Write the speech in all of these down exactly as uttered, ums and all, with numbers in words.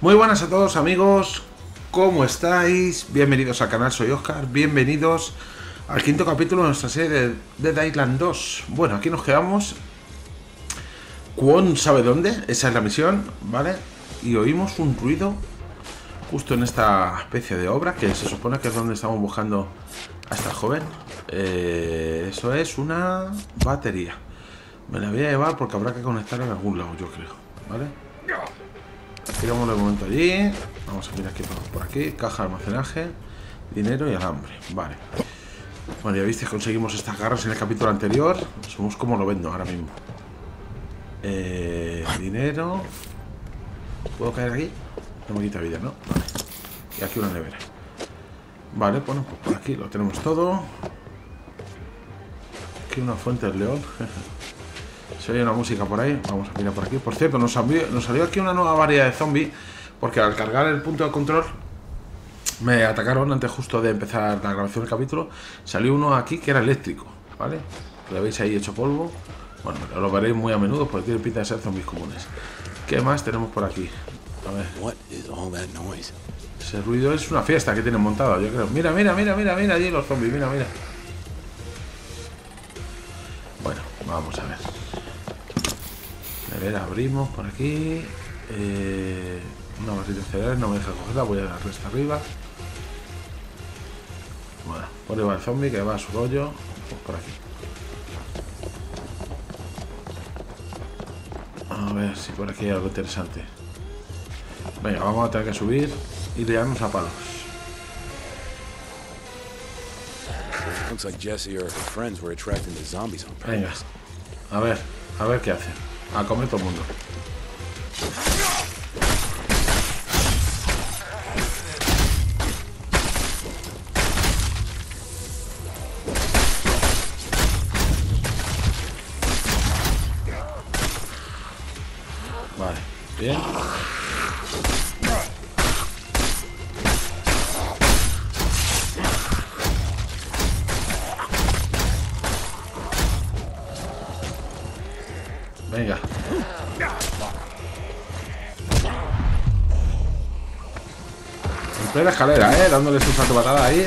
Muy buenas a todos amigos, ¿cómo estáis? Bienvenidos al canal, soy Oscar, bienvenidos al quinto capítulo de nuestra serie de Dead Island dos. Bueno, aquí nos quedamos, Kwon sabe dónde, esa es la misión, ¿vale? Y oímos un ruido justo en esta especie de obra, que se supone que es donde estamos buscando a esta joven. eh, Eso es una batería. Me la voy a llevar porque habrá que conectarla en algún lado, yo creo, ¿vale? Tiramos de momento allí. Vamos a mirar aquí por aquí. Caja de almacenaje, dinero y alambre. Vale. Bueno, ya visteis, conseguimos estas garras en el capítulo anterior. Somos como lo vendo ahora mismo. Eh, dinero. ¿Puedo caer aquí? No me quita vida, ¿no? Vale. Y aquí una nevera. Vale, bueno, pues por aquí lo tenemos todo. Aquí una fuente del león. Se oye una música por ahí, vamos a mirar por aquí. Por cierto, nos salió, nos salió aquí una nueva variedad de zombies, porque al cargar el punto de control me atacaron antes justo de empezar la grabación del capítulo. Salió uno aquí que era eléctrico, ¿vale? Lo veis ahí hecho polvo. Bueno, lo veréis muy a menudo porque tiene pinta de ser zombies comunes. ¿Qué más tenemos por aquí? A ver. Ese ruido es una fiesta que tienen montada, yo creo. Mira, mira, mira, mira, mira allí los zombies, mira, mira. Bueno, vamos a ver. A ver, abrimos por aquí. Eh, una barrita de cereales, no me deja cogerla, voy a darle hasta arriba. Bueno, por ahí va el zombie que va a su rollo. Pues por aquí. A ver si por aquí hay algo interesante. Venga, vamos a tener que subir y tirarnos a palos. Venga, a ver, a ver qué hace. A comer todo el mundo. Vale, bien. Venga. En plena escalera, eh, dándole su salto patada ahí.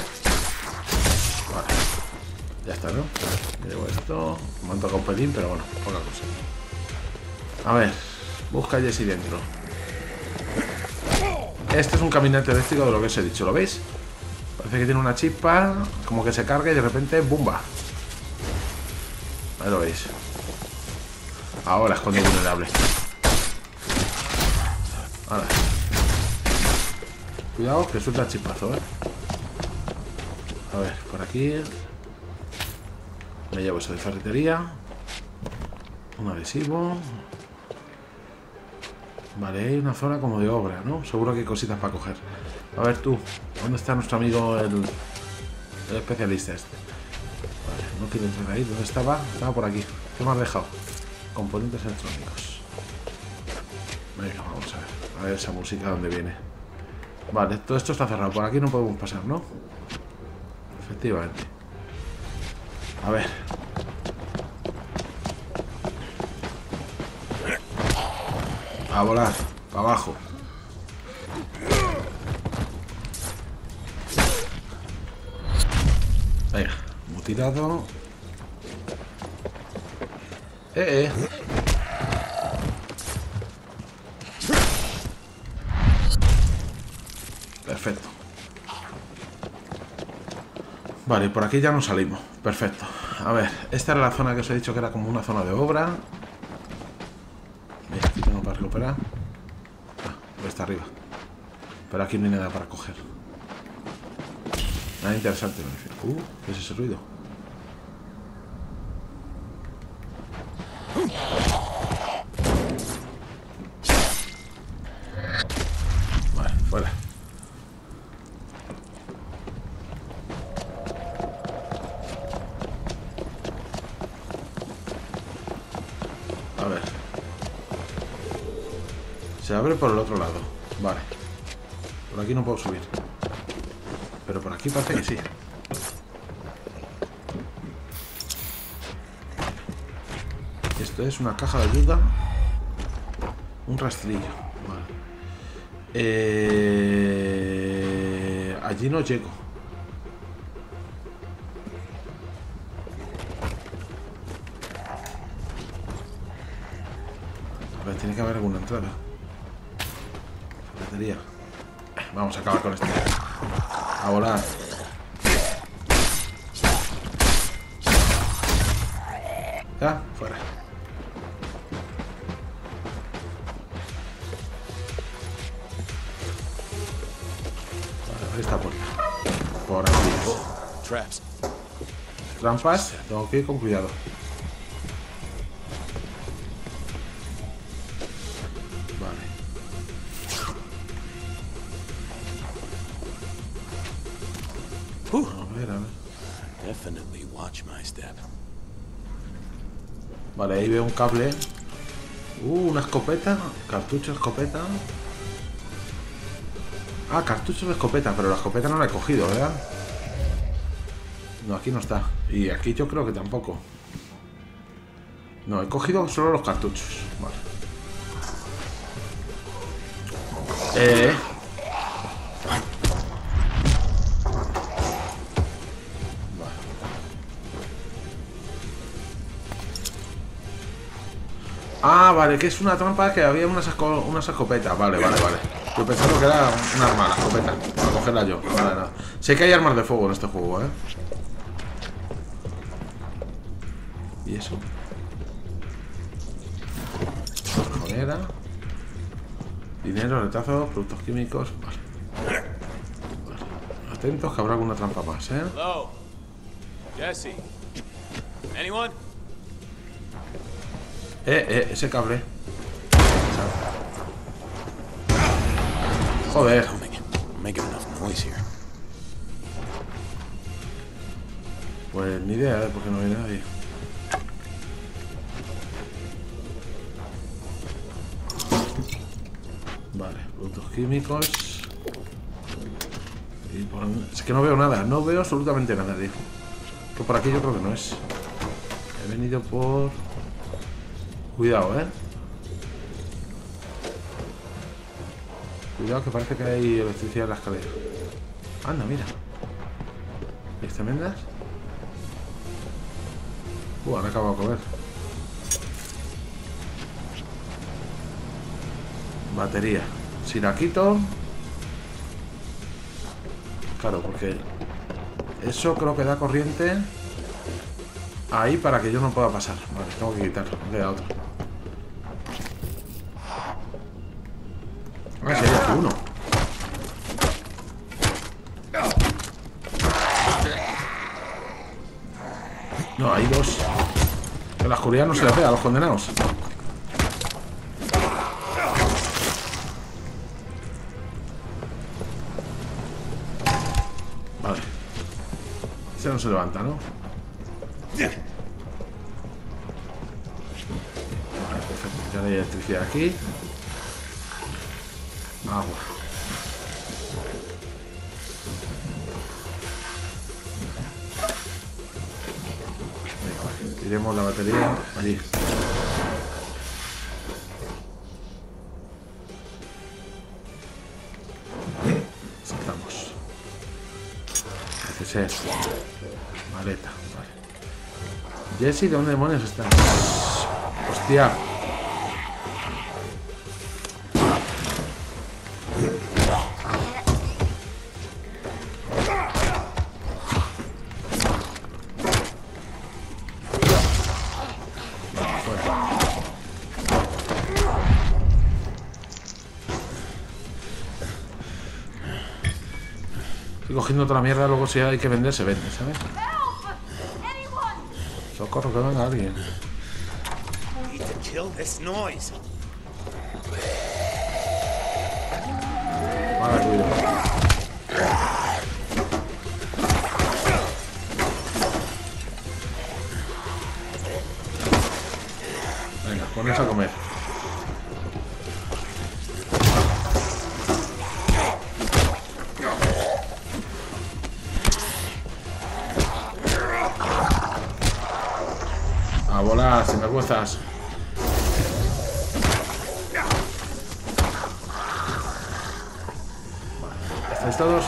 Vale. Ya está, ¿no? Me llevo esto. Me han tocado un pelín, pero bueno, poca cosa. A ver, busca a Jessie dentro. Este es un caminante eléctrico de lo que os he dicho, ¿lo veis? Parece que tiene una chispa, como que se carga y de repente ¡bumba! Ahí lo veis. Ahora es cuando es vulnerable. Ahora. Cuidado que suelta el chispazo, ¿eh? A ver, por aquí. Me llevo eso de ferretería. Un adhesivo. Vale, hay una zona como de obra, ¿no? Seguro que hay cositas para coger. A ver tú, ¿dónde está nuestro amigo el, el especialista este? Vale, no quiero entrar ahí. ¿Dónde estaba? Estaba por aquí. ¿Qué me has dejado? Componentes electrónicos. Venga, vamos a ver. A ver esa música dónde viene. Vale, todo esto está cerrado. Por aquí no podemos pasar, ¿no? Efectivamente. A ver. A volar. Para abajo. Venga, mutilado. Eh, eh. Perfecto. Vale, por aquí ya nos salimos. Perfecto. A ver, esta era la zona que os he dicho que era como una zona de obra. Aquí tengo para recuperar. Ah, pues está arriba. Pero aquí no hay nada para coger. Nada interesante. Uh, ¿qué es ese ruido? Vale, fuera. A ver. Se abre por el otro lado. Vale. Por aquí no puedo subir. Pero por aquí parece que sí. Esto es una caja de ayuda. Un rastrillo. Vale. Eh... Allí no llego. A ver, tiene que haber alguna entrada. Batería. Vamos a acabar con este. A volar. Ya, fuera. Esta puerta. Por aquí. Oh. Trampas. Tengo que ir con cuidado. Vale. Uh. A ver, a ver. Definitely watch my step. Vale, ahí veo un cable. Uh, una escopeta. Cartucho, escopeta. Ah, cartucho de escopeta, pero la escopeta no la he cogido, ¿verdad? No, aquí no está. Y aquí yo creo que tampoco. No, he cogido solo los cartuchos. Vale. Eh... Vale. Ah, vale, que es una trampa que había unas, unas escopetas. Vale, vale, vale. Yo pensaba que era un arma, la escopeta. Para cogerla yo. Vale, no. Sé que hay armas de fuego en este juego, ¿eh? ¿Y eso? Moneda. Dinero, retazos, productos químicos. Vale. Vale. Atentos que habrá alguna trampa más, ¿eh? Hello. Jessie. Anyone? Eh, eh, ese cable. Joder. Pues ni idea, ¿eh? Porque no hay nadie. Vale, productos químicos. Y por... Es que no veo nada, no veo absolutamente nada, dijo. Pero por aquí yo creo que no es. He venido por... Cuidado, ¿eh? Cuidado que parece que hay electricidad en la escalera. Anda, mira. ¿Es tremendas? Uh, han acabado de comer. Batería. Si la quito... Claro, porque... Eso creo que da corriente... Ahí para que yo no pueda pasar. Vale, tengo que quitarlo. Me queda otro. Ah, si hay aquí uno. No, hay dos. En la oscuridad no se le pega a los condenados. Vale. Ese no se levanta, ¿no? Vale, perfecto. Ya hay electricidad aquí. Agua. Venga, tiremos la batería allí. Saltamos. Neceser. Maleta, vale. Jessie, ¿de dónde demonios estás? Hostia. Toda la mierda, luego si hay que vender se vende, ¿sabes? Socorro, que venga alguien. Vale, cuidado. Venga, pones a comer. Sinvergüenzas. Estados.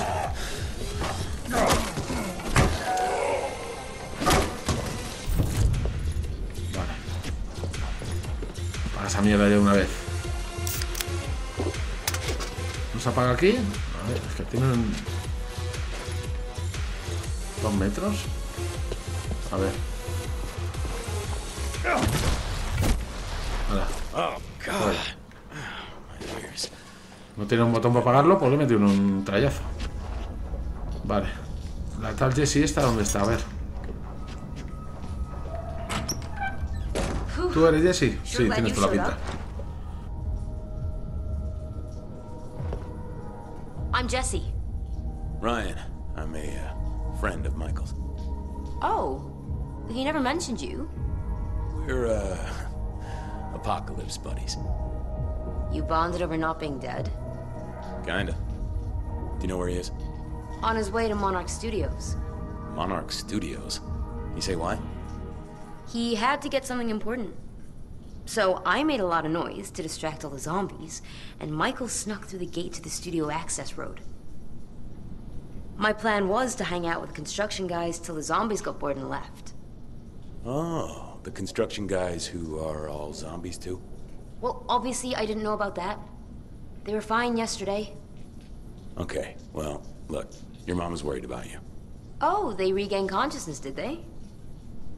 Vale. Para esa mierda ya una vez. ¿No se apaga aquí? A ver, es que tienen... ¿Dos metros? A ver. Hola. Oh, God. No tiene un botón para apagarlo, pues le he metido un trayazo. Vale. La tal Jessie está donde está, a ver. ¿Tú eres Jessie? Sí, tienes toda la pinta. I'm Jessie. Ryan, I'm a uh, friend of Michael's. Oh, he never mentioned you. We're uh, apocalypse buddies. You bonded over not being dead? Kinda. Do you know where he is? On his way to Monarch Studios. Monarch Studios? You say why? He had to get something important. So I made a lot of noise to distract all the zombies, and Michael snuck through the gate to the studio access road. My plan was to hang out with the construction guys till the zombies got bored and left. Oh, the construction guys who are all zombies too? Well, obviously I didn't know about that. They were fine yesterday. Okay, well, look, your mom was worried about you. Oh, they regained consciousness, did they?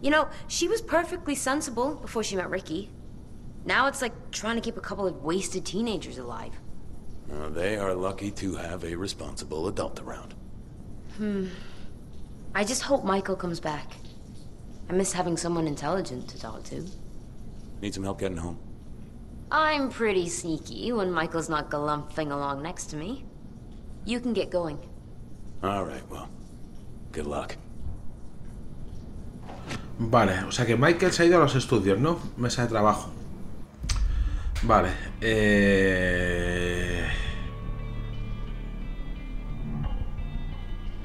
You know, she was perfectly sensible before she met Ricky. Now it's like trying to keep a couple of wasted teenagers alive. Well, they are lucky to have a responsible adult around. Hmm. I just hope Michael comes back. I miss having someone intelligent to talk to. Need some help getting home? I'm pretty sneaky when Michael's not galumphing along next to me. You can get going. All right, well, good luck. Vale, o sea que Michael se ha ido a los estudios, ¿no? Mesa de trabajo. Vale. Eh...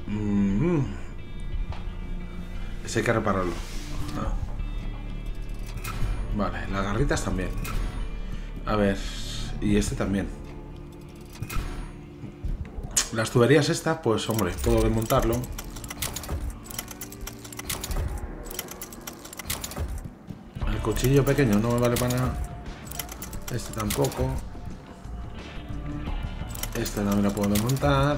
Mm -hmm. Ese hay que repararlo. Ah. Vale, las garritas también. A ver, y este también. Las tuberías estas, pues hombre, puedo desmontarlo. Cuchillo pequeño no me vale para nada. Este tampoco. Esta también la puedo desmontar.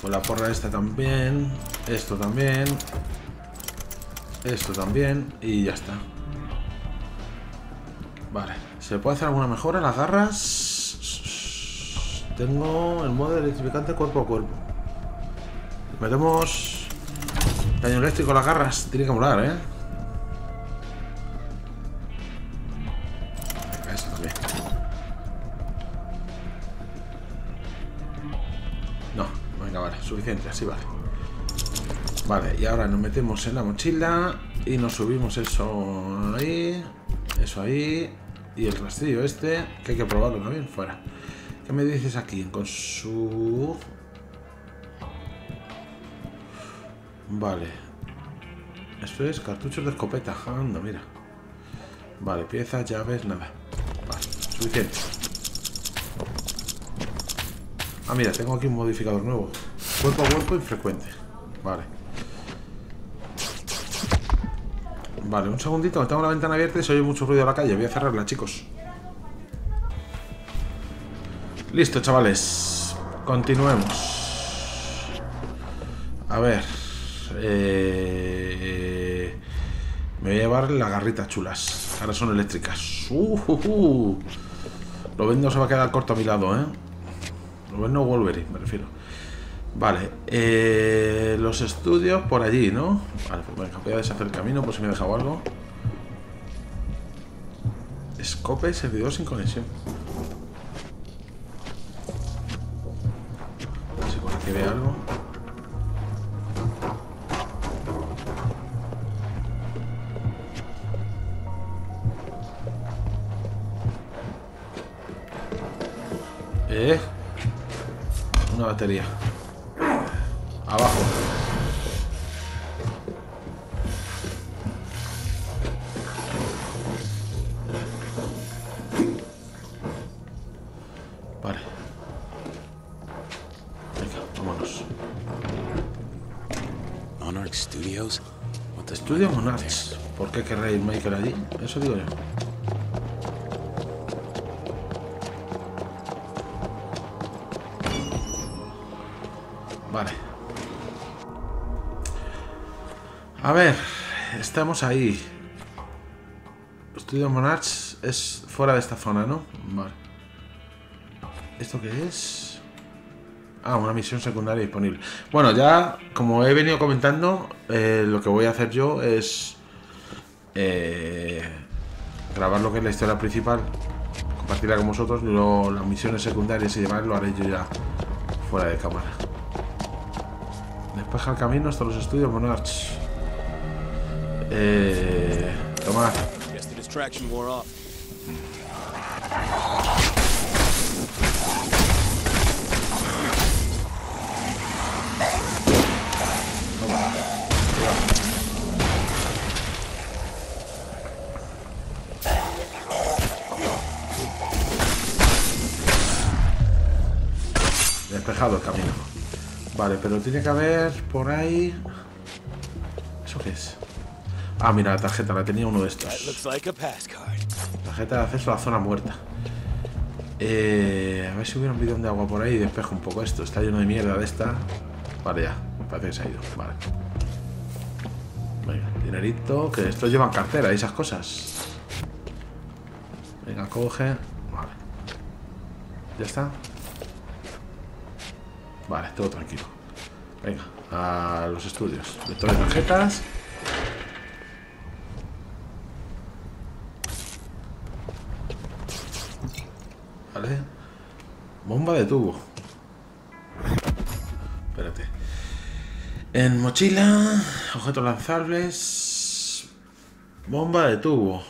Con la porra esta también. Esto también. Esto también. Y ya está. Vale. ¿Se puede hacer alguna mejora? Las garras. Tengo el modo electrificante cuerpo a cuerpo. Metemos daño eléctrico a las garras. Tiene que molar, ¿eh? Suficiente, así vale. Vale, y ahora nos metemos en la mochila y nos subimos eso ahí, eso ahí, y el rastrillo este, que hay que probarlo también, fuera. ¿Qué me dices aquí? Con su... Vale. Esto es cartuchos de escopeta, anda, mira. Vale, piezas, llaves, nada. Vale, suficiente. Ah, mira, tengo aquí un modificador nuevo. Cuerpo a cuerpo infrecuente. Vale. Vale, un segundito. Tengo la ventana abierta y se oye mucho ruido a la calle. Voy a cerrarla, chicos. Listo, chavales. Continuemos. A ver. Eh... Me voy a llevar las garritas chulas. Ahora son eléctricas. Uh, uh, uh. Lo vendo se va a quedar corto a mi lado, ¿eh? Lo vendo Wolverine, me refiero. Vale, eh, los estudios por allí, ¿no? Vale, pues venga, voy a deshacer el camino por si me he dejado algo. Escope y servidor sin conexión. A ver si por aquí ve algo. Eh, una batería. Abajo. Vale. Te estudio Monarch. ¿Por qué querrá ir Michael allí? Eso digo yo. Vale. A ver, estamos ahí. Estudio Monarch es fuera de esta zona, ¿no? Vale. ¿Esto qué es? Ah, una misión secundaria disponible. Bueno, ya como he venido comentando, eh, lo que voy a hacer yo es eh, grabar lo que es la historia principal, compartirla con vosotros, luego las misiones secundarias y demás lo haré yo ya fuera de cámara. Despeja el camino hasta los estudios Monarch. Eh, tomad. Despejado el camino. Vale, pero tiene que haber por ahí... ¿Eso qué es? Ah, mira, la tarjeta, la tenía uno de estos. Tarjeta de acceso a la zona muerta. Eh, a ver si hubiera un bidón de agua por ahí y despejo un poco esto. Está lleno de mierda de esta. Vale, ya. Me parece que se ha ido. Vale. Venga, dinerito. Que estos llevan cartera y esas cosas. Venga, coge. Vale. Ya está. Vale, todo tranquilo. Venga, a los estudios. Vector de tarjetas. Vale. Bomba de tubo. Espérate. En mochila, objetos lanzables. Bomba de tubo.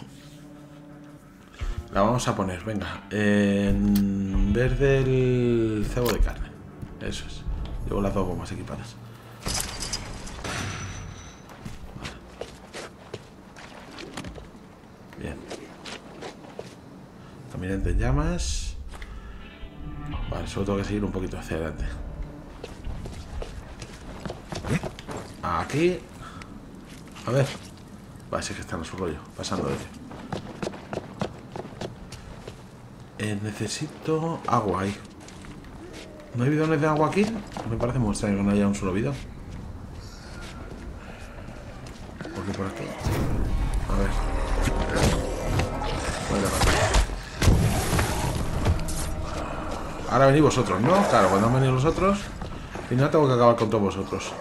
La vamos a poner, venga. En verde el cebo de carne. Eso es. Llevo las dos bombas equipadas. Vale. Bien. Caminante en llamas. Vale, solo tengo que seguir un poquito hacia adelante. Aquí. A ver. Vale, sí que está en su rollo. Pasando de eh, necesito agua ahí. ¿No hay bidones de agua aquí? Me parece muy extraño que no haya un solo bidón. ¿Por qué por aquí? A ver. Vale, vale. Ahora venís vosotros, ¿no? Claro, cuando han venido los otros. Al final tengo que acabar con todos vosotros.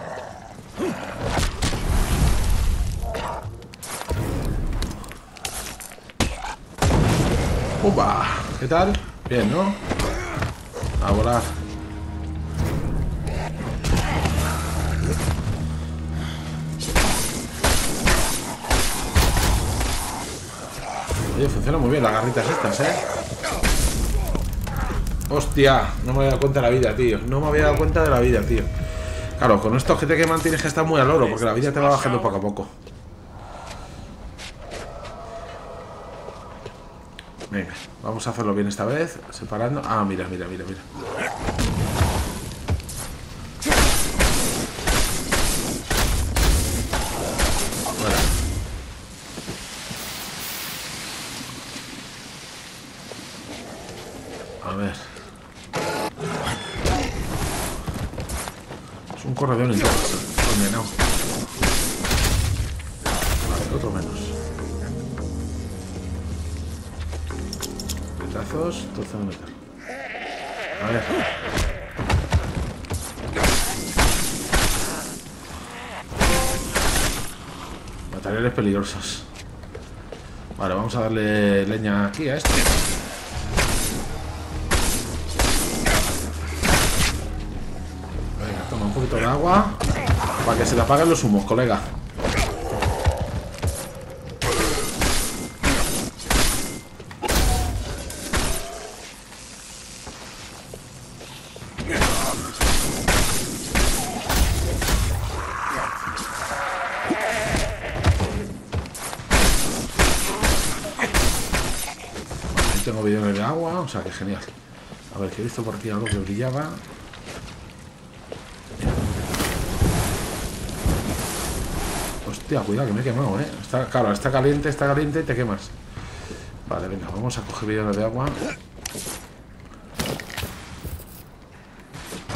¡Upa! ¿Qué tal? Bien, ¿no? A volar. Oye, funciona muy bien las garritas estas, ¿eh? Hostia, no me había dado cuenta de la vida, tío. No me había dado cuenta de la vida, tío. Claro, con estos que te queman tienes que estar muy al oro, porque la vida te va bajando poco a poco. Venga, vamos a hacerlo bien esta vez. Separando... Ah, mira, mira, mira, mira. A ver. Es un corredor en casa. Condenado. Vale, otro menos. Retazos, trozo de metal. A ver. Materiales peligrosos. Vale, vamos a darle leña aquí a este. Un poquito de agua para que se le apaguen los humos, colega. Ahí tengo bidones de agua, o sea que genial. A ver, que he visto por aquí algo que brillaba. Hostia, cuidado que me he quemado, eh. Está, claro, está caliente, está caliente y te quemas. Vale, venga, vamos a coger bidones de agua.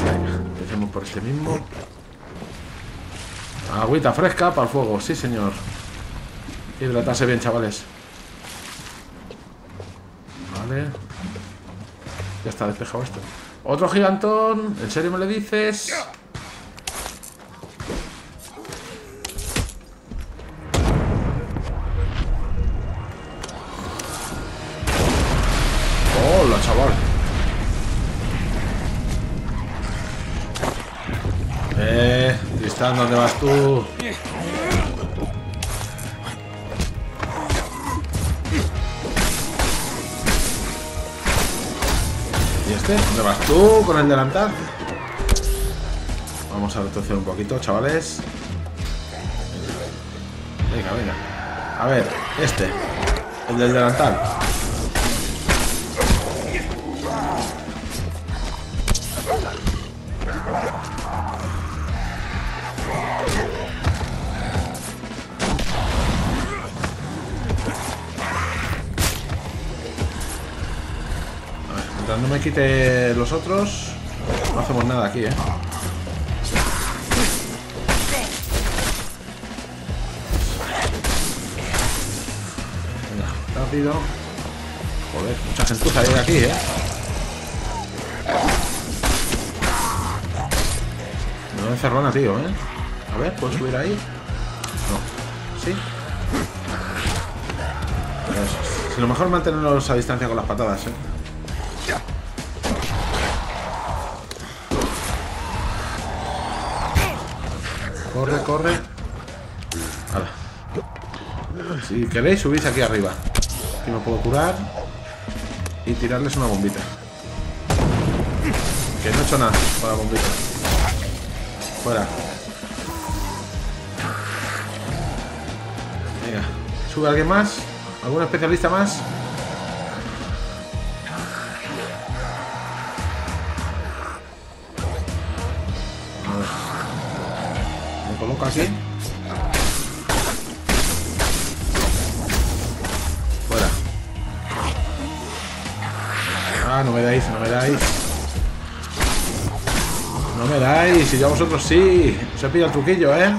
Venga, empecemos por este mismo. Agüita fresca para el fuego, sí señor. Hidratarse bien, chavales. Vale. Ya está despejado esto. Otro gigantón. ¿En serio me le dices? Hola, chaval. Eh, Tristán, ¿dónde vas tú? ¿Dónde vas tú con el delantal? Vamos a retroceder un poquito, chavales. Venga, venga. A ver, este. El del delantal. No me quite los otros. No hacemos nada aquí, eh. Venga, rápido. Joder, mucha gentuza hay aquí, eh. No es cerrona, tío, eh. A ver, ¿puedo subir ahí? No. ¿Sí? Pues, si lo mejor mantenernos a distancia con las patadas, eh. Corre, corre. Ahora. Si queréis, subís aquí arriba. Aquí me puedo curar. Y tirarles una bombita. Que no he hecho nada con la bombita. Fuera. Venga. ¿Sube alguien más? ¿Algún especialista más? Aquí. Fuera. Ah, no me dais, no me dais. No me dais, y ya vosotros sí. Os he pillado el truquillo, ¿eh?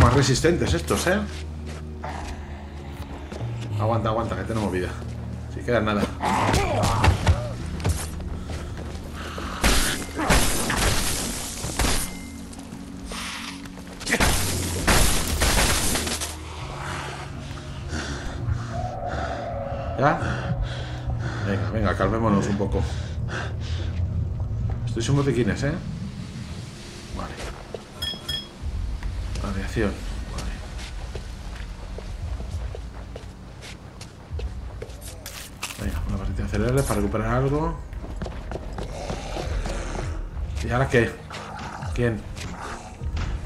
Más resistentes estos, eh. Aguanta, aguanta, que tenemos vida. Si queda nada. ¿Ya? Venga, venga, calmémonos un poco. Estoy sin botiquines, eh. Vale. Venga, una partida de cereales para recuperar algo. ¿Y ahora qué? ¿Quién?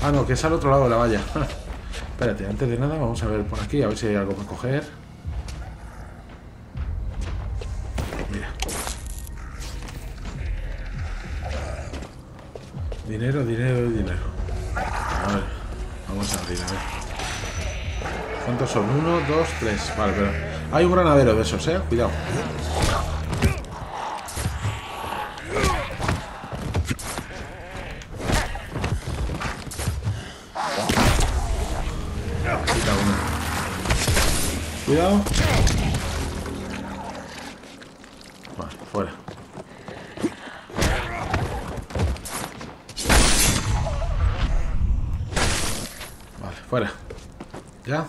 Ah, no, que es al otro lado de la valla. Espérate, antes de nada vamos a ver por aquí, a ver si hay algo para coger. Mira. Dinero, dinero, dinero. A ver. Vamos a abrir, a ver. ¿Cuántos son? Uno, dos, tres. Vale, pero hay un granadero de esos, eh. Cuidado. Quita uno. Cuidado. Vale, fuera. Fuera. Ya.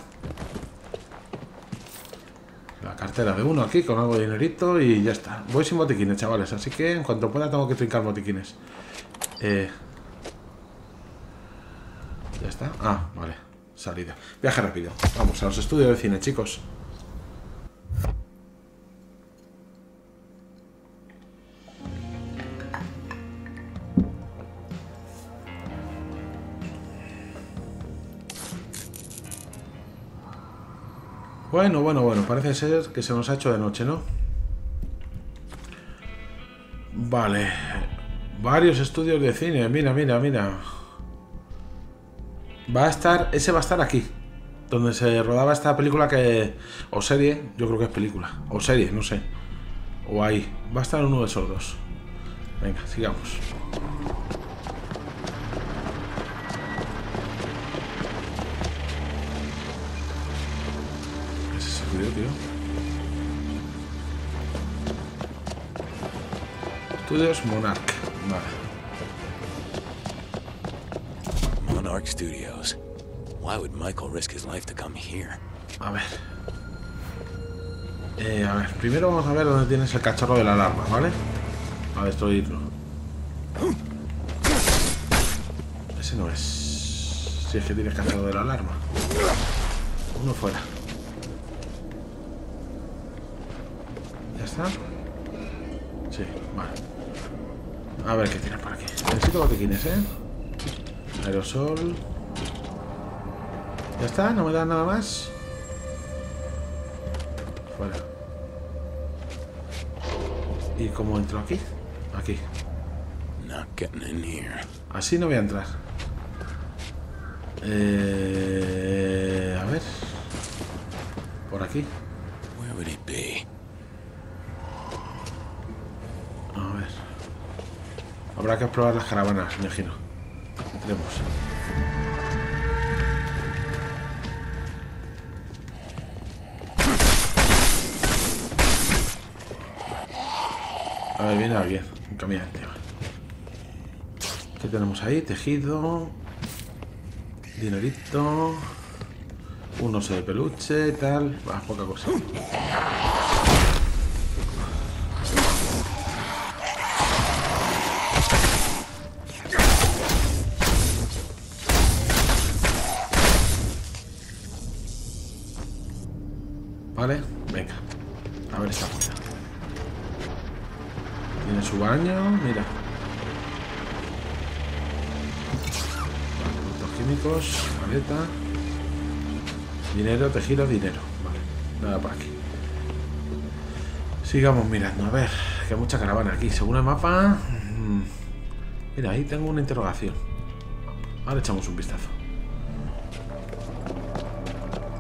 La cartera de uno aquí con algo de dinerito y ya está. Voy sin botiquines, chavales, así que en cuanto pueda tengo que trincar botiquines. Eh... Ya está. Ah, vale. Salida. Viaje rápido. Vamos a los estudios de cine, chicos. Bueno, bueno, bueno, parece ser que se nos ha hecho de noche, ¿no? Vale. Varios estudios de cine. Mira, mira, mira. Va a estar... Ese va a estar aquí. Donde se rodaba esta película que... O serie. Yo creo que es película. O serie, no sé. O ahí. Va a estar uno de esos dos. Venga, sigamos. ¿Qué es ese ruido, tío? Estudios Monarch. Vale. Monarch Studios. Why would Michael risk his life to come here? A ver. Eh, a ver, primero vamos a ver dónde tienes el cacharro de la alarma, ¿vale? A destruirlo. Ese no es. Si es que tienes cacharro de la alarma. Uno fuera. ¿Ya está? Sí, vale. A ver qué tienes por aquí. Necesito botiquines, ¿eh? Aerosol. Ya está, no me da nada más. Fuera. ¿Y cómo entro aquí? Aquí. Así no voy a entrar. Eh, a ver. Por aquí. A ver. Habrá que explorar las caravanas, me imagino. Entremos. A ver, viene alguien, un caminante. ¿Qué tenemos ahí? Tejido, dinerito, un oso de peluche, tal. Va, poca cosa. Vale, venga. A ver esta puerta. Tiene su baño, mira. Productos químicos, maleta. Dinero, tejido, dinero. Vale, nada por aquí. Sigamos mirando, a ver, que hay mucha caravana aquí. Según el mapa... Mira, ahí tengo una interrogación. Ahora echamos un vistazo.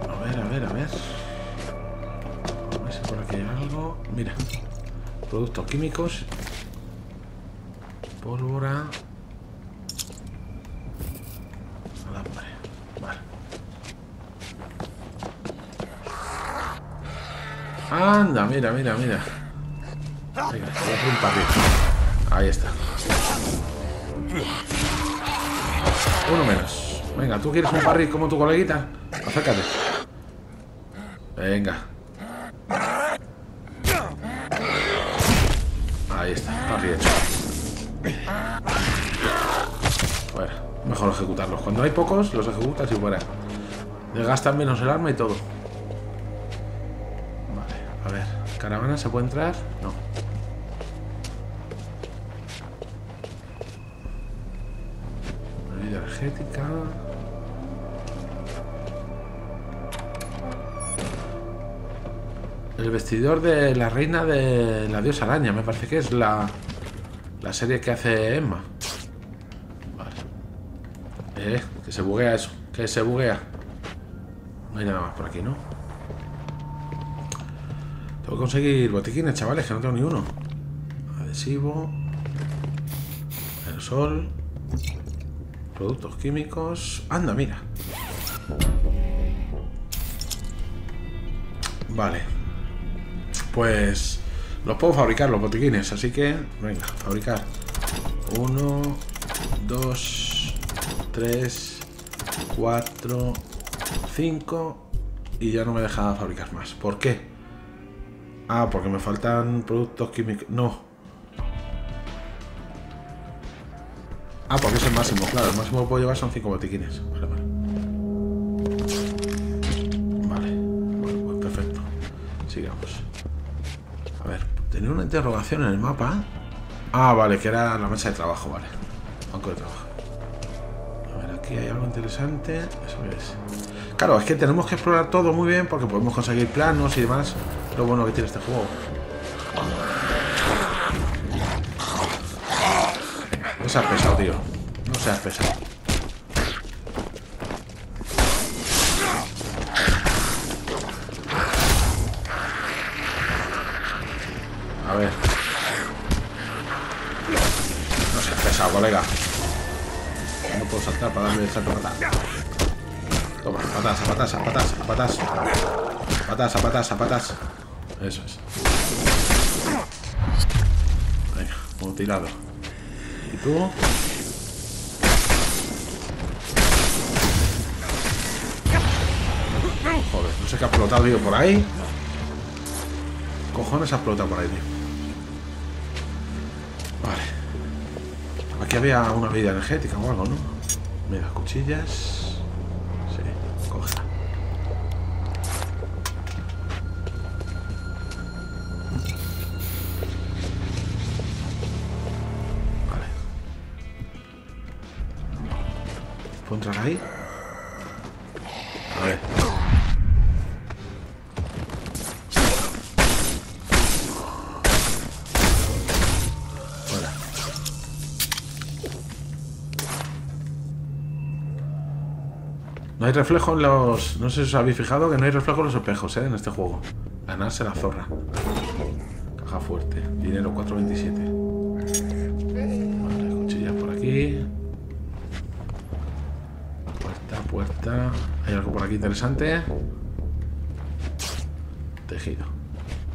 A ver, a ver, a ver. A ver si por aquí hay algo. Mira. Productos químicos. Pólvora. Alambre. Vale. Anda, mira, mira, mira. Venga, voy a hacer un papel. Ahí está. Uno menos. Venga, ¿tú quieres un parry como tu coleguita? Acércate. Venga. Ahí está, parry hecho. Bueno, mejor ejecutarlos. Cuando hay pocos, los ejecutas y fuera. Desgastan menos el arma y todo. Vale, a ver. ¿Caravana se puede entrar? No. Bebida energética. El vestidor de la reina de la diosa araña, me parece que es la, la serie que hace Emma. Vale. Eh, que se buguea eso, que se buguea. No hay nada más por aquí, ¿no? Tengo que conseguir botiquines, chavales, que no tengo ni uno. Adhesivo. El sol. Productos químicos. Anda, mira. Vale. Pues los puedo fabricar, los botiquines, así que venga, fabricar. Uno, dos, tres, cuatro, cinco y ya no me deja fabricar más. ¿Por qué? Ah, porque me faltan productos químicos. No. Ah, porque es el máximo, claro, el máximo que puedo llevar son cinco botiquines. Vale, vale. Vale, pues perfecto. Sigamos. A ver, tenía una interrogación en el mapa. Ah, vale, que era la mesa de trabajo, vale. Banco de trabajo. A A ver, aquí hay algo interesante. Eso es. Claro, es que tenemos que explorar todo muy bien porque podemos conseguir planos y demás. Lo bueno que tiene este juego. No seas pesado, tío. No seas pesado. A ver. No seas pesado, colega. No puedo saltar para darle el salto a patada. Toma, patas, a patas, a patas, a patas. Patas, a patas, a patas. Eso es. Venga, mutilado. ¿Y tú? Joder, no sé qué ha explotado, tío, por ahí. Cojones ha explotado por ahí, tío. Vale. Aquí había una medida energética o algo, ¿no? Mira, cuchillas. Sí, coge. ¿Puedo entrar ahí? A ver. Fuera. No hay reflejo en los... No sé si os habéis fijado que no hay reflejo en los espejos, ¿eh? En este juego. Ganarse la zorra. Caja fuerte. Dinero cuatrocientos veintisiete. Vale, cuchillas por aquí. Puerta. Hay algo por aquí interesante. Tejido.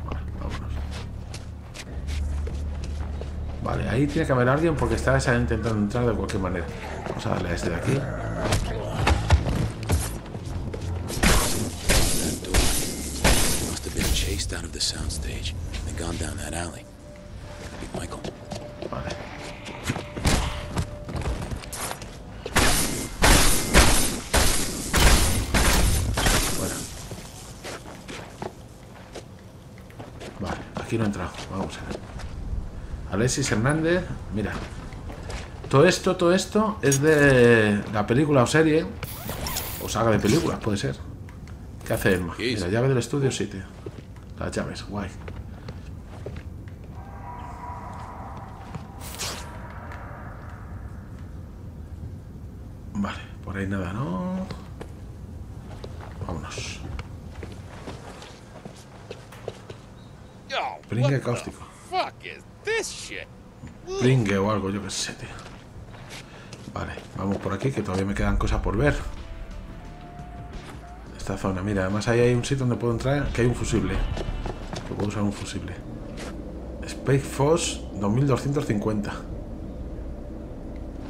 Vale, vámonos. Vale, ahí tiene que haber alguien porque está intentando entrar de cualquier manera. Vamos a darle a este de aquí. Vale. Aquí no he entrado, vamos a ver. Alexis Hernández, mira. Todo esto, todo esto es de la película o serie, o saga de películas, puede ser. ¿Qué hace Emma? Mira, llave del estudio siete. Las llaves, guay. Vale, por ahí nada, ¿no? Vámonos. Pringue cáustico. Pringue o algo, yo qué sé, tío. Vale, vamos por aquí, que todavía me quedan cosas por ver. Esta zona, mira, además ahí hay un sitio donde puedo entrar, que hay un fusible. Yo puedo usar un fusible. Space Force dos mil doscientos cincuenta.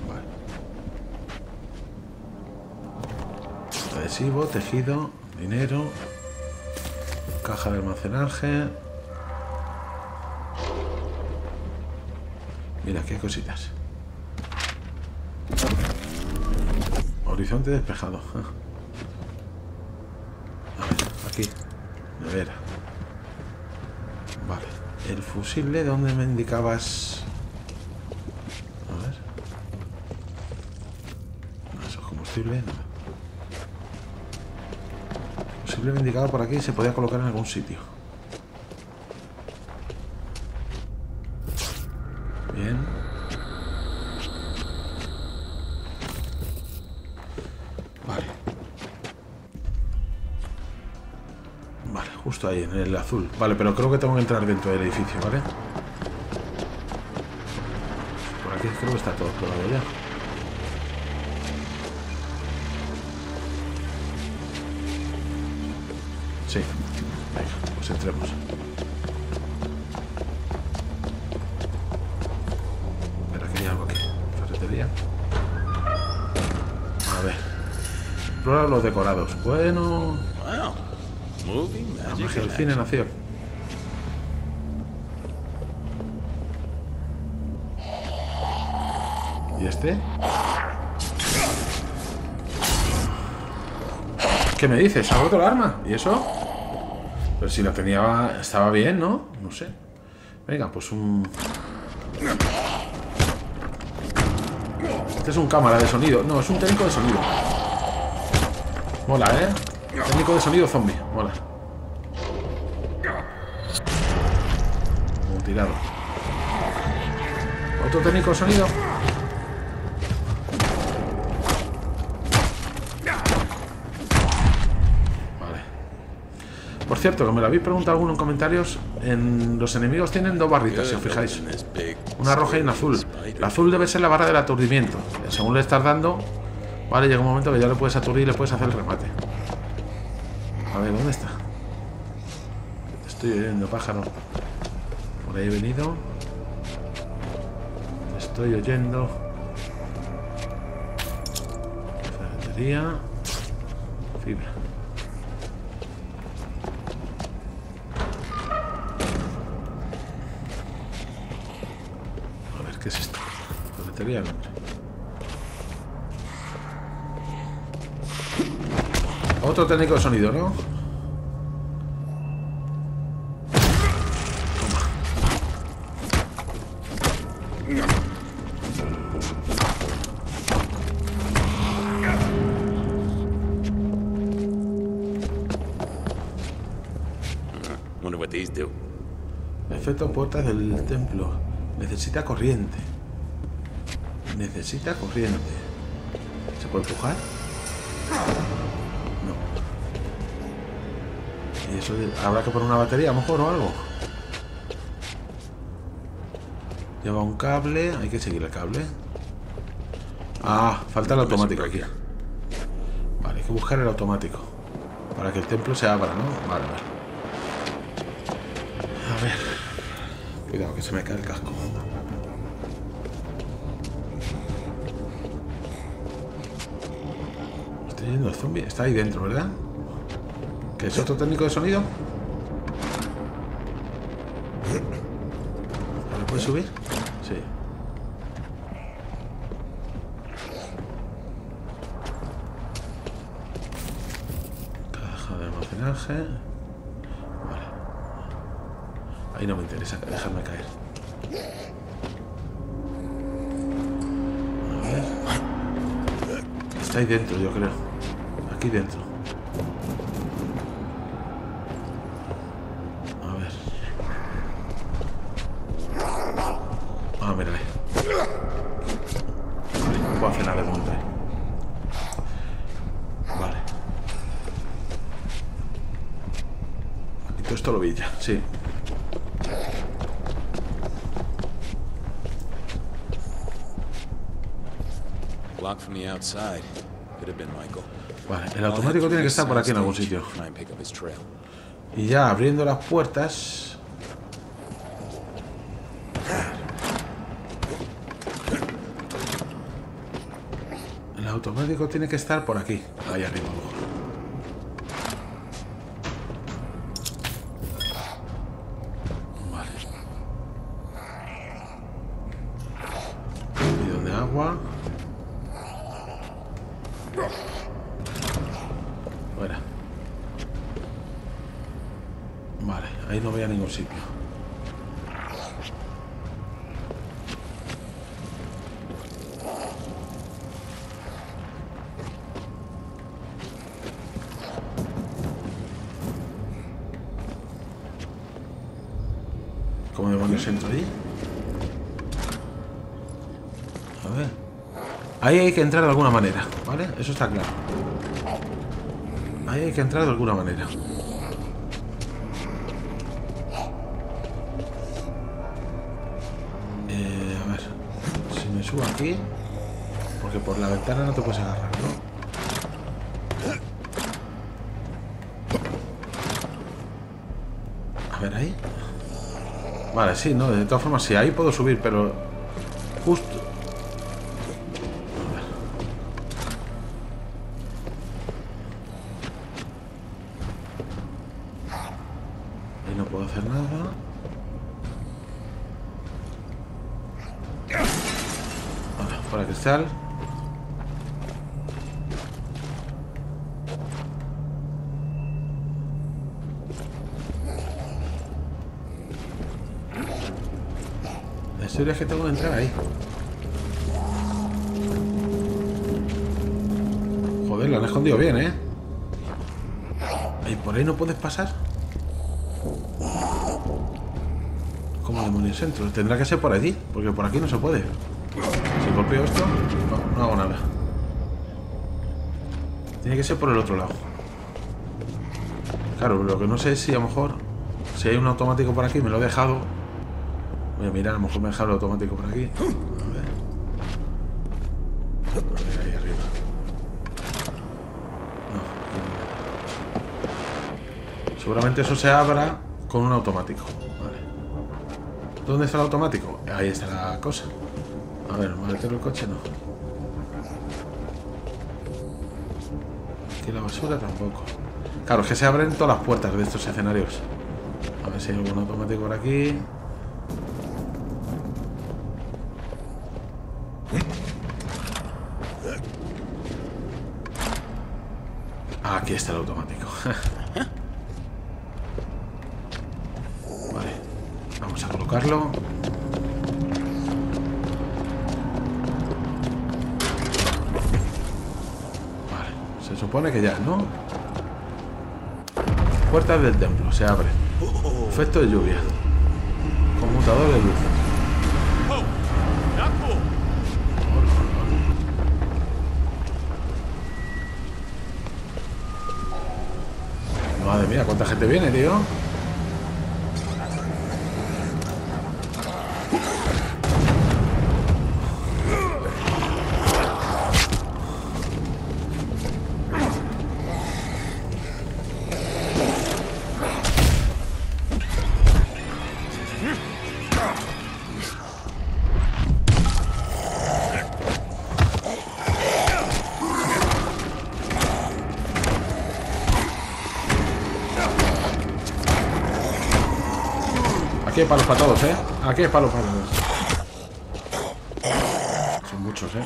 Vale. Adhesivo, tejido, dinero. Caja de almacenaje. Mira, aquí hay cositas. Horizonte despejado. A ver, aquí. Nevera. Vale. El fusible, ¿dónde me indicabas? A ver. No, eso es combustible. No. El fusible me indicaba por aquí y se podía colocar en algún sitio. Bien. Vale. Vale, justo ahí, en el azul. Vale, pero creo que tengo que entrar dentro del edificio, ¿vale? Por aquí creo que está todo explorado ya. Sí. Venga, pues entremos. Los decorados, bueno, la magia del cine nació. ¿Y este? ¿Qué me dices? ¿Ha roto el arma? ¿Y eso? Pero si la tenía, estaba bien, ¿no? No sé. Venga, pues un... Este es un cámara de sonido. No, es un técnico de sonido. Mola, ¿eh? Técnico de sonido zombie. Mola. Mutilado. Otro técnico de sonido. Vale. Por cierto, que me lo habéis preguntado alguno en comentarios, en los enemigos tienen dos barritas, si os fijáis. Una roja y una azul. La azul debe ser la barra del aturdimiento. Según le estás dando, vale, llega un momento que ya le puedes aturdir y le puedes hacer el remate. A ver, ¿dónde está? Estoy oyendo pájaros. Por ahí he venido. Estoy oyendo. Ferretería. Fibra. A ver, ¿qué es esto? Ferretería. Otro técnico de sonido, ¿no? Efecto puertas del templo. Necesita corriente. Necesita corriente. ¿Se puede empujar? No. Y eso de... habrá que poner una batería, a lo mejor, o algo. Lleva un cable. Hay que seguir el cable. Ah, falta el automático aquí. Vale, hay que buscar el automático. Para que el templo se abra, ¿no? Vale, vale. A ver. Cuidado que se me cae el casco. Estoy yendo el zombie. Está ahí dentro, ¿verdad? ¿Que es otro técnico de sonido? ¿Lo puedes subir? Sí. Caja de almacenaje. Ahí no me interesa, dejarme caer. A ver. Está ahí dentro, yo creo. Aquí dentro. A ver. Ah, mírale. Vale, no puedo hacer nada de monte. Vale. Y todo esto lo vi ya, sí. Vale, el automático tiene que estar por aquí en algún sitio. Y ya abriendo las puertas. El automático tiene que estar por aquí. Ahí arriba. Vale. Bidón de agua. Fuera. Vale, ahí no voy a ningún sitio. ¿Cómo demonios entro ahí? A ver. Ahí hay que entrar de alguna manera, ¿vale? Eso está claro. Ahí hay que entrar de alguna manera. Eh, a ver. Si me subo aquí. Porque por la ventana no te puedes agarrar, ¿no? A ver, ahí. Vale, sí, no. De todas formas, sí, ahí puedo subir, pero... Justo... Cristal. La historia es que tengo que entrar ahí. Joder, la han escondido bien, ¿eh? ¿Y por ahí no puedes pasar? ¿Cómo demonios entro? Tendrá que ser por allí, porque por aquí no se puede. Si golpeo esto, no, no hago nada. Tiene que ser por el otro lado. Claro, lo que no sé es si a lo mejor... Si hay un automático por aquí, me lo he dejado. Voy a mirar, a lo mejor me he dejado el automático por aquí. A ver. Pues ahí arriba. No. Seguramente eso se abra con un automático. Vale. ¿Dónde está el automático? Ahí está la cosa. A ver, ¿me meter el coche? No. Aquí la basura tampoco. Claro, es que se abren todas las puertas de estos escenarios. A ver si hay algún automático por aquí. Ah, aquí está el automático. Vale, vamos a colocarlo. Vale, se supone que ya, ¿no? Puertas del templo, se abre. Efecto de lluvia. Conmutador de luz. Madre mía, cuánta gente viene, tío. Aquí hay palos para todos, ¿eh? Aquí hay palos para todos. Son muchos, ¿eh?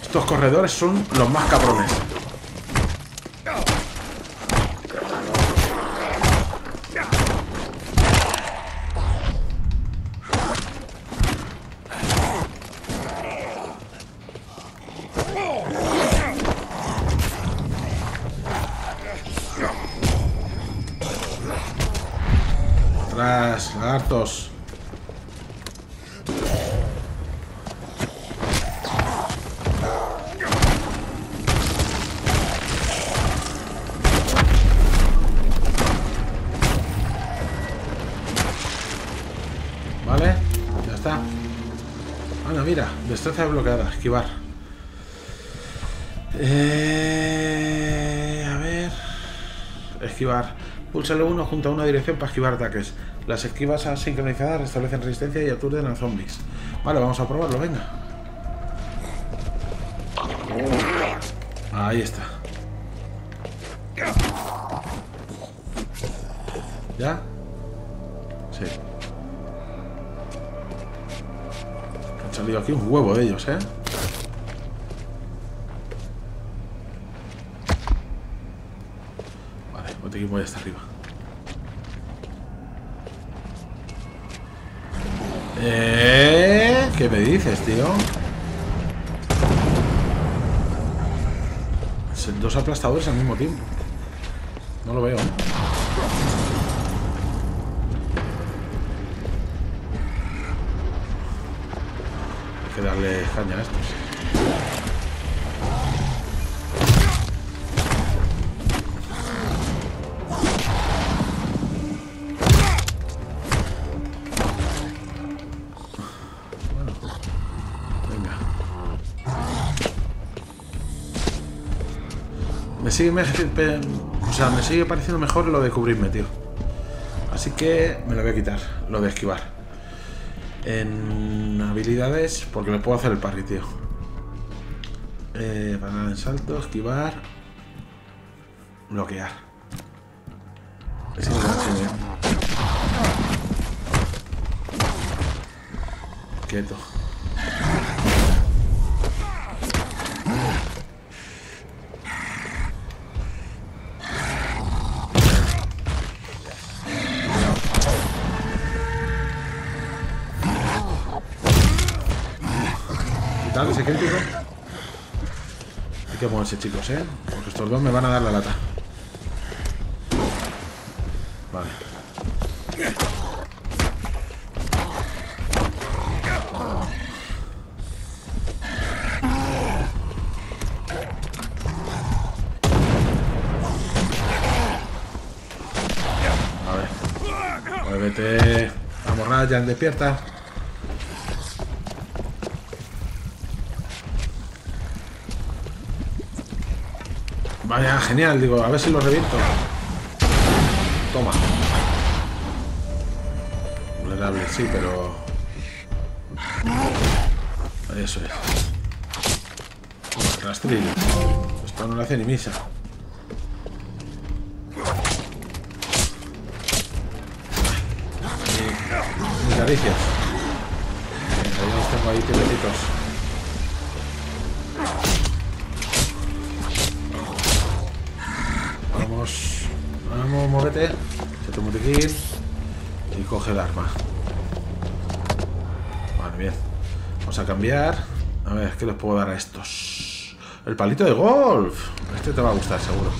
Estos corredores son los más cabrones. Hartos. Vale, ya está. Bueno, mira, destreza bloqueada, esquivar. Eh, a ver, esquivar. Púlsalo uno junto a una dirección para esquivar ataques. Las esquivas sincronizadas restablecen resistencia y aturden a zombies. Vale, vamos a probarlo, venga. Ahí está. ¿Ya? Sí. Han salido aquí un huevo de ellos, ¿eh? Vale, el botiquín voy hasta arriba. ¿Eh? ¿Qué me dices, tío? Son dos aplastadores al mismo tiempo. No lo veo, ¿eh? Hay que darle caña a estos. Sigue me, o sea, me sigue pareciendo mejor lo de cubrirme, tío. Así que me lo voy a quitar, lo de esquivar. En habilidades, porque me puedo hacer el parry, tío. Eh, parar en salto, esquivar, bloquear. Sí, no, sí, no. Quieto. Dale ese crítico. Hay que moverse, chicos, ¿eh? Porque estos dos me van a dar la lata. Vale. A ver. Muévete. Vamos, Ryan, despierta. Vaya, genial, digo, a ver si lo reviento. Toma. Vulnerable, sí, pero... Eso es. Rastrillo. Esto no lo hace ni misa. Ni, ni caricias. Ahí los tengo ahí quietitos. Vamos, móvete, se toma un tiquín y coge el arma. Vale, bien. Vamos a cambiar. A ver, ¿qué les puedo dar a estos? El palito de golf. Este te va a gustar, seguro.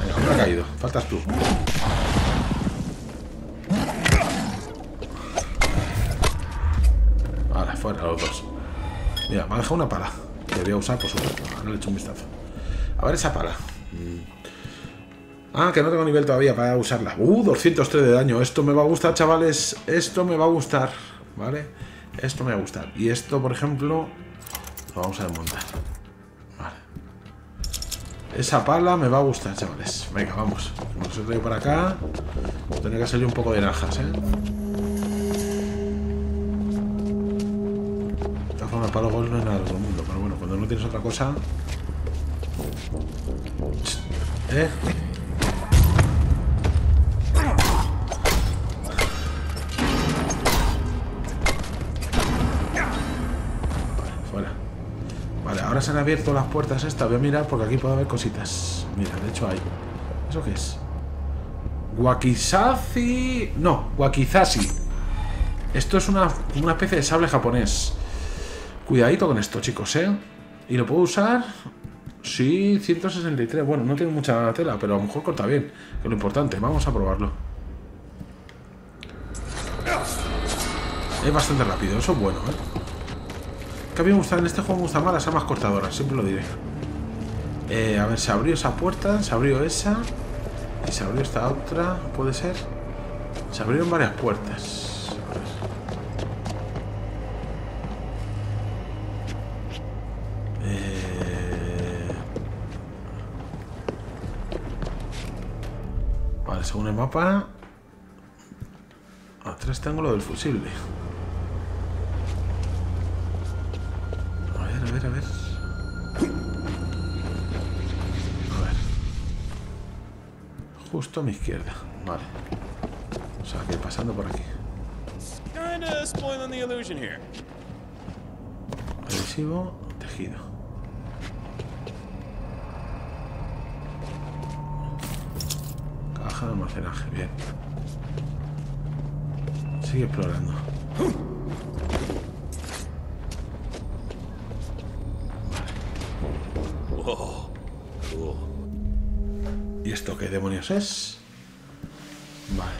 Venga, uno ha caído. Faltas tú. Vale, fuera los dos. Mira, me ha dejado una pala. Que debería usar, por supuesto. No le he hecho un vistazo. A ver esa pala. Ah, que no tengo nivel todavía para usarla. Uh, doscientos tres de daño. Esto me va a gustar, chavales. Esto me va a gustar. ¿Vale? Esto me va a gustar. Y esto, por ejemplo, lo vamos a desmontar. Vale. Esa pala me va a gustar, chavales. Venga, vamos. Nos he traído para acá. Tendría que salir un poco de naranjas, ¿eh? Para los goles no es nada del mundo, pero bueno, cuando no tienes otra cosa, ¿eh? Vale, fuera. Vale, ahora se han abierto las puertas estas. Voy a mirar porque aquí puede haber cositas. Mira, de hecho hay. ¿Eso qué es? Wakizashi. No, Wakizashi. Esto es una, una especie de sable japonés. Cuidadito con esto, chicos, ¿eh? ¿Y lo puedo usar? Sí, ciento sesenta y tres. Bueno, no tiene mucha tela, pero a lo mejor corta bien. Que es lo importante. Vamos a probarlo. Es bastante rápido. Eso es bueno, ¿eh? Que a mí me gusta, en este juego me gustan más las armas cortadoras. Siempre lo diré. Eh, a ver, se abrió esa puerta. Se abrió esa. Y se abrió esta otra. Puede ser. Se abrieron varias puertas. Según el mapa, atrás tengo lo del fusible. A ver, a ver, a ver. A ver. Justo a mi izquierda. Vale. O sea, que pasando por aquí. Adhesivo, tejido. Almacenaje, bien. Sigue explorando. Vale. Wow. Wow. ¿Y esto qué demonios es? Vale.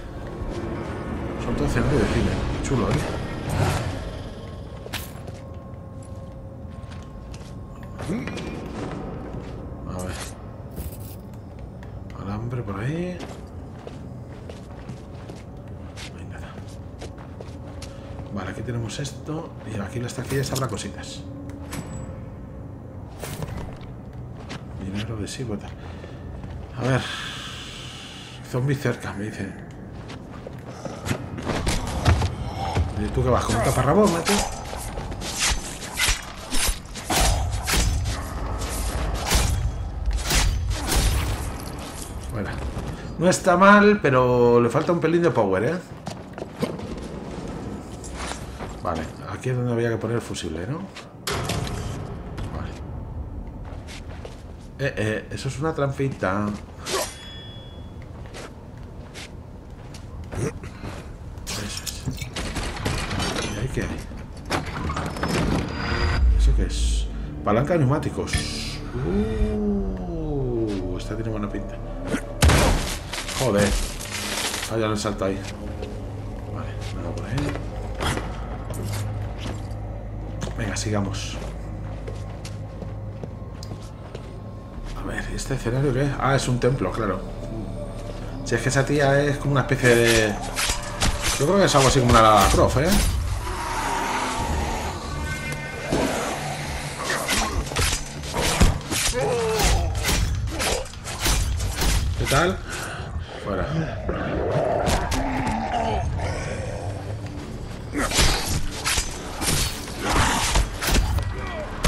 Son todos centros de cine. Chulo, ¿eh? A ver. Alambre por ahí. Vale, aquí tenemos esto. Y aquí en las taquillas habrá cositas. Dinero de sí, bota. A ver. Zombies cerca, me dicen. ¿Y tú qué vas? ¿Con un taparrabos, mate? Bueno. No está mal, pero le falta un pelín de power, ¿eh? Vale, aquí es donde había que poner el fusible, ¿no? Vale. Eh, eh, eso es una trampita. Palanca de neumáticos. Uh, esta tiene buena pinta. Joder. Ah, ya le salta ahí. Vale, nada por ahí. Venga, sigamos. A ver, ¿este escenario qué es? Ah, es un templo, claro. Si es que esa tía es como una especie de... Yo creo que es algo así como una profe, ¿eh? ¿Qué tal? Fuera.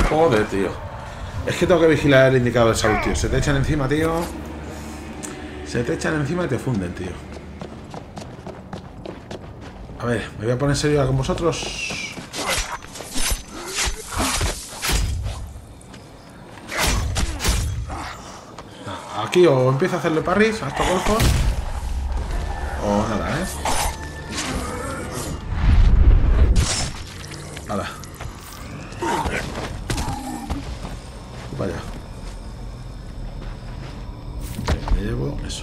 Joder, tío. Es que tengo que vigilar el indicador de salud, tío. Se te echan encima, tío. Se te echan encima y te funden, tío. A ver, me voy a poner serio con vosotros. Aquí o empiezo a hacerle parris a estos golfos. O nada, ¿eh? Nada. Vaya. Me llevo eso.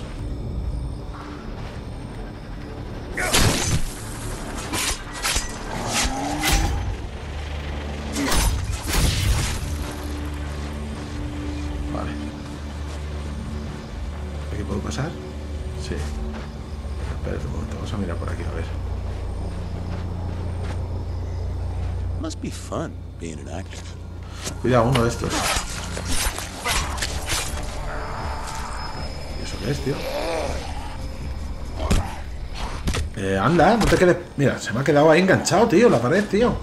Cuidado, uno de estos. ¿Y eso qué es, tío? Eh, anda, no te quedes... Mira, se me ha quedado ahí enganchado, tío, la pared, tío.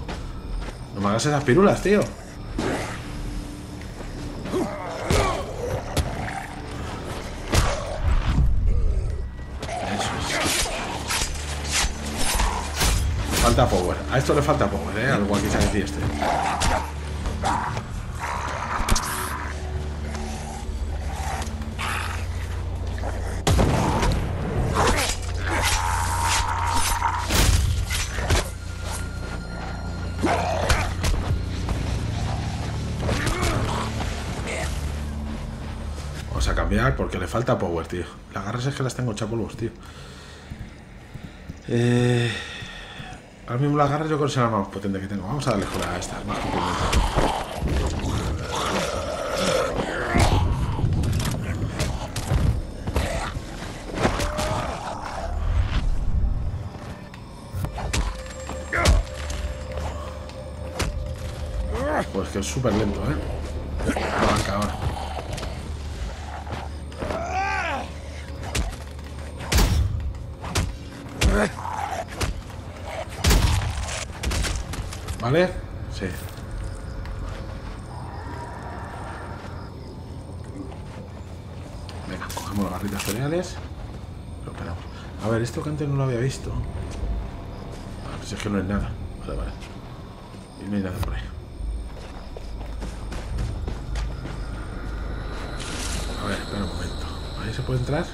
No me hagas esas pirulas, tío. Eso es. Falta power. A esto le falta power, eh. Al igual que se decía este. Porque le falta power, tío. Las garras es que las tengo chapulvos, tío. Eh... Ahora mismo las garras yo creo que será la más potente que tengo. Vamos a darle joder a esta. Más pues que es súper lento, ¿eh? La banca ahora. ¿Vale? Sí. Venga, cogemos las barritas cereales. Lo esperamos. A ver, esto que antes no lo había visto. A ver si es que no es nada. Vale, vale. Y no hay nada por ahí. A ver, espera un momento. ¿Ahí se puede entrar?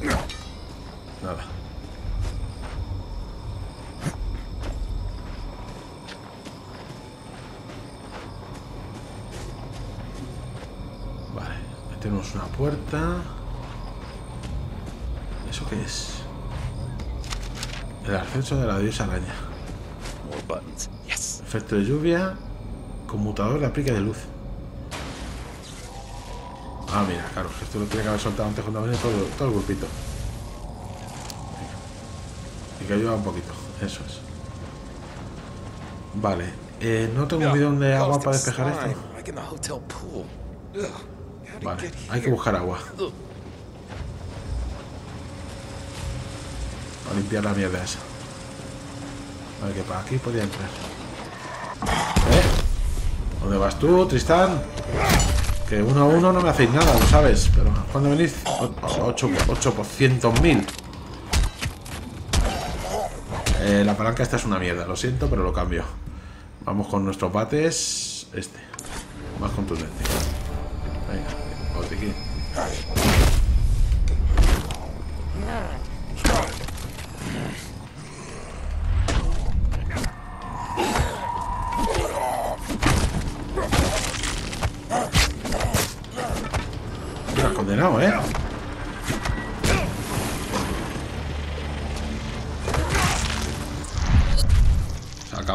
No. Nada. Tenemos una puerta. ¿Eso qué es? El ascenso de la diosa araña. Efecto de lluvia. Conmutador de aplique de luz. Ah, mira, claro, esto lo tiene que haber soltado antes cuando venía todo, todo el grupito. Y que ayuda un poquito. Eso es. Vale. Eh, no tengo un bidón de agua para despejar esto. Vale, hay que buscar agua. Para limpiar la mierda esa. A ver, que para aquí podía entrar. ¿Eh? ¿Dónde vas tú, Tristán? Que uno a uno no me hacéis nada, lo sabes. Pero cuando venís... ocho por ciento mil. Eh, la palanca esta es una mierda, lo siento, pero lo cambio. Vamos con nuestros bates. Este. Más contundente. Venga. Botiquín.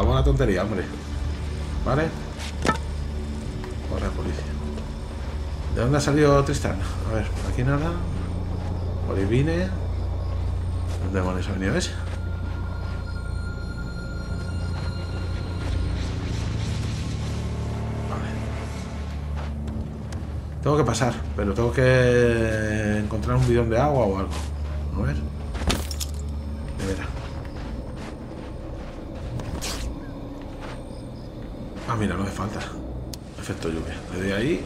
cago en una tontería, hombre. ¿Vale? Corre, policía. ¿De dónde ha salido Tristán? A ver, por aquí nada. Por ahí vine. ¿Dónde demonios ha venido ese? Tengo que pasar, pero tengo que encontrar un bidón de agua o algo. A ver. De veras. Ah, mira, no me falta. Efecto lluvia. Le doy ahí.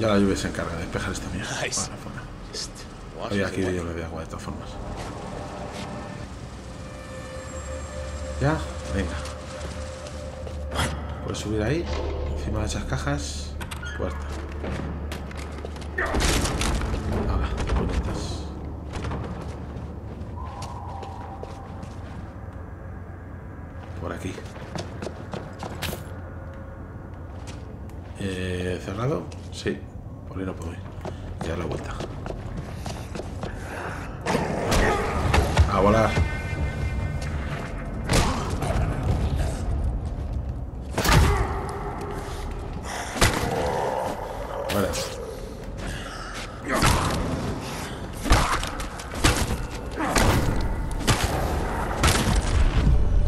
Ya la lluvia se encarga de despejar esta mierda. Vale, fuera. Oye, aquí yo le doy agua de todas formas. Ya, venga. Puedes subir ahí. Encima de esas cajas. Puerta. Ahora, puertas. Por aquí. Eh, ¿Cerrado? Sí. Por ahí no puedo ir. Ya la vuelta. A volar. Vale.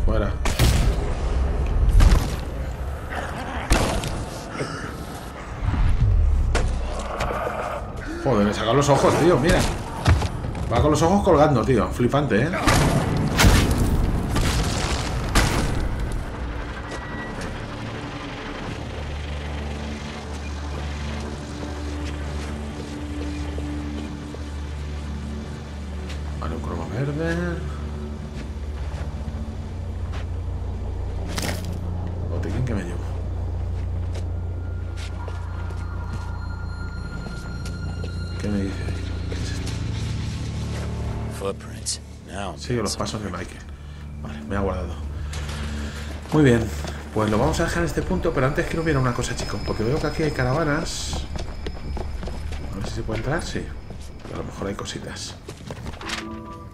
Fuera. Joder, me sacan los ojos, tío, mira. Va con los ojos colgando, tío. Flipante, ¿eh? Sigue los pasos de Michael. Vale, me ha guardado. Muy bien, pues lo vamos a dejar en este punto, pero antes quiero ver una cosa, chicos, porque veo que aquí hay caravanas. A ver si se puede entrar, sí. Pero a lo mejor hay cositas.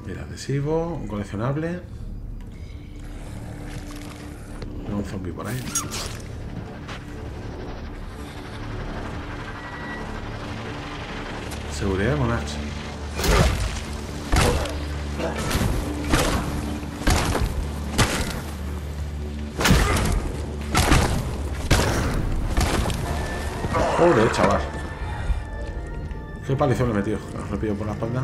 Mira, adhesivo, un coleccionable. Hay un zombie por ahí. Seguridad, Monarch. Joder, chaval. Qué palizón le he metido. Os lo pillo por la espalda.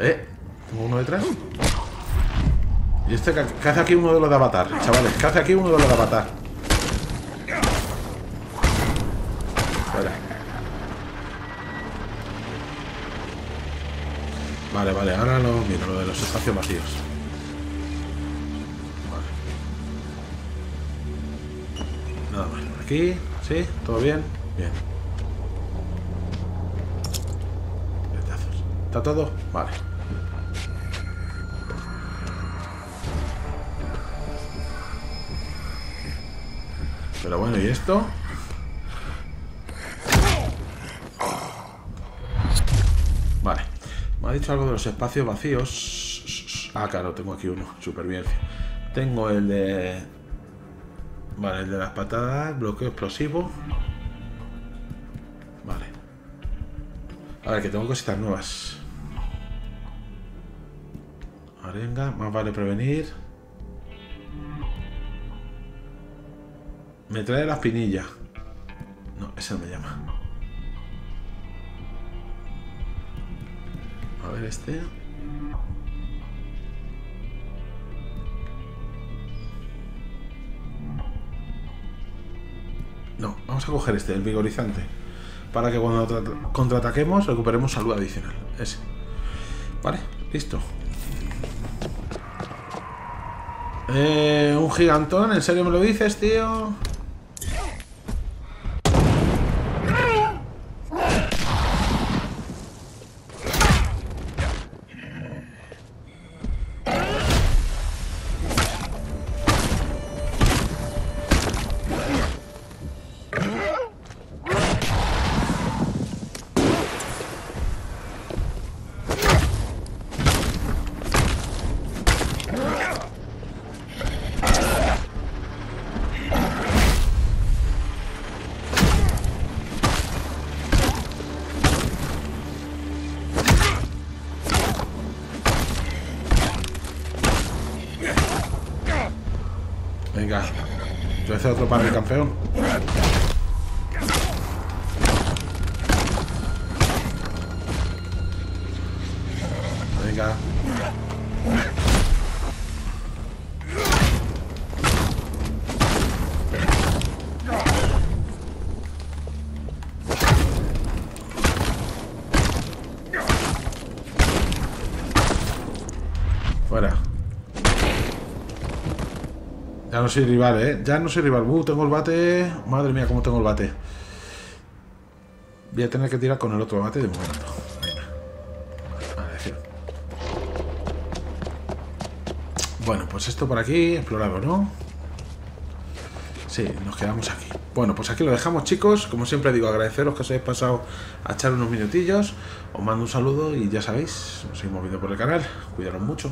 ¿Eh? ¿Tengo uno detrás? ¿Y este que hace aquí uno de los de Avatar? Chavales, que hace aquí uno de los de Avatar. Vale. Vale, vale, ahora lo miro, lo de los espacios vacíos. Vale. Nada más. Aquí. ¿Sí? ¿Todo bien? Bien. Retazos. ¿Está todo? Vale. Pero bueno, ¿y esto? Vale. Me ha dicho algo de los espacios vacíos. Ah, claro, tengo aquí uno. Supervivencia. Tengo el de... Vale, el de las patadas, bloqueo explosivo. Vale. A ver, que tengo cositas nuevas. Arenga, más vale prevenir. Me trae la espinilla. No, ese no me llama. A ver este. No, vamos a coger este, el vigorizante, para que cuando contraataquemos recuperemos salud adicional. Ese. Vale, listo. Eh, un gigantón, ¿en serio me lo dices, tío? Venga. Yo voy a hacer otro par de campeón. Venga. Ya no soy rival, ¿eh? Ya no soy rival. Uh, tengo el bate. Madre mía, cómo tengo el bate. Voy a tener que tirar con el otro bate de momento. Vale, decir. Bueno, pues esto por aquí, explorado, ¿no? Sí, nos quedamos aquí. Bueno, pues aquí lo dejamos, chicos. Como siempre digo, agradeceros que os hayáis pasado a echar unos minutillos. Os mando un saludo y ya sabéis, nos seguimos viendo por el canal. Cuidaros mucho.